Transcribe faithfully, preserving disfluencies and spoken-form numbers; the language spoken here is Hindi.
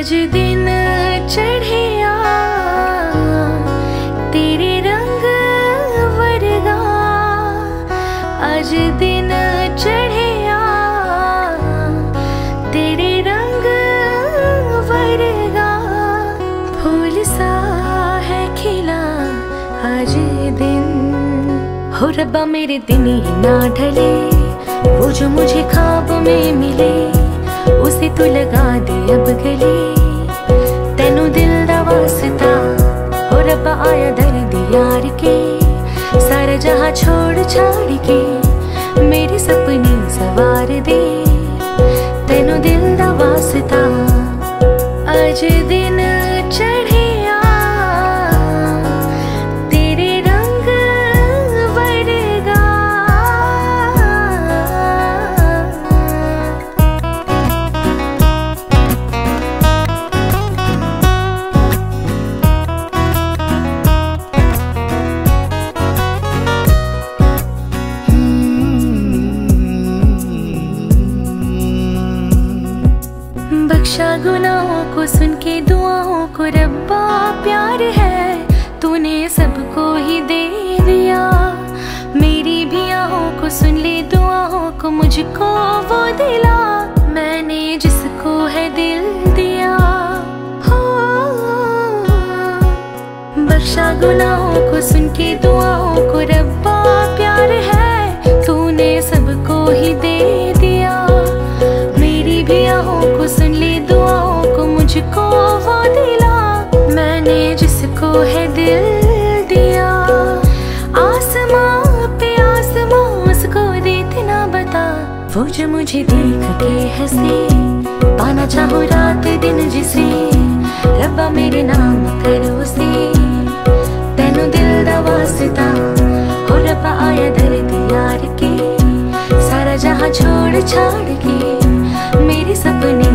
आज दिन चढ़िया तेरे रंग वर्गा, आज दिन चढ़िया तेरे रंग वर्गा, फूल सा है खिला आज दिन। हो रब्बा मेरे दिन ही ना ढले, वो जो मुझे ख्वाब में मिले उसे तू लगा दे अब गले, तेनू दिल दा वास्ता। हो रब्बा आया दर्द यार के, सारा जहां छोड़ छाड़ के मेरे सपने सवार दे, तेनू दिल दा वास्ता। आज दिन चढ़िया तेरे रंग वर्गा। बख्शा गुनाहों को सुन के दुआओं को रब्बा प्यार है, तूने सबको ही दे दिया। मेरी भी आहों को सुन ले दुआओं को, मुझको वो दिला मैंने जिसको है दिल दिया। हो बख्शा गुनाहों को सुन के दुआओं को रब्बा प्यार है, तूने सबको ही दे दिया। मेरी भी आहों को सुन ले दुआओं को, मुझको वो दिला मैंने जिसको है दिल दिया। आसमां पे आसमां उसको देखना बता, वो जो मुझे देख के हंसे, पाना चाहूं रात दिन जिसे, रब्बा मेरे नाम कर उसे, तेनू दिल दा वास्ता। हो रब्बा आया दर्द यार के, सारा जहां छोड़ छाड़ के मेरे सपने